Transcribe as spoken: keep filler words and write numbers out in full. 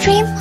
Dream.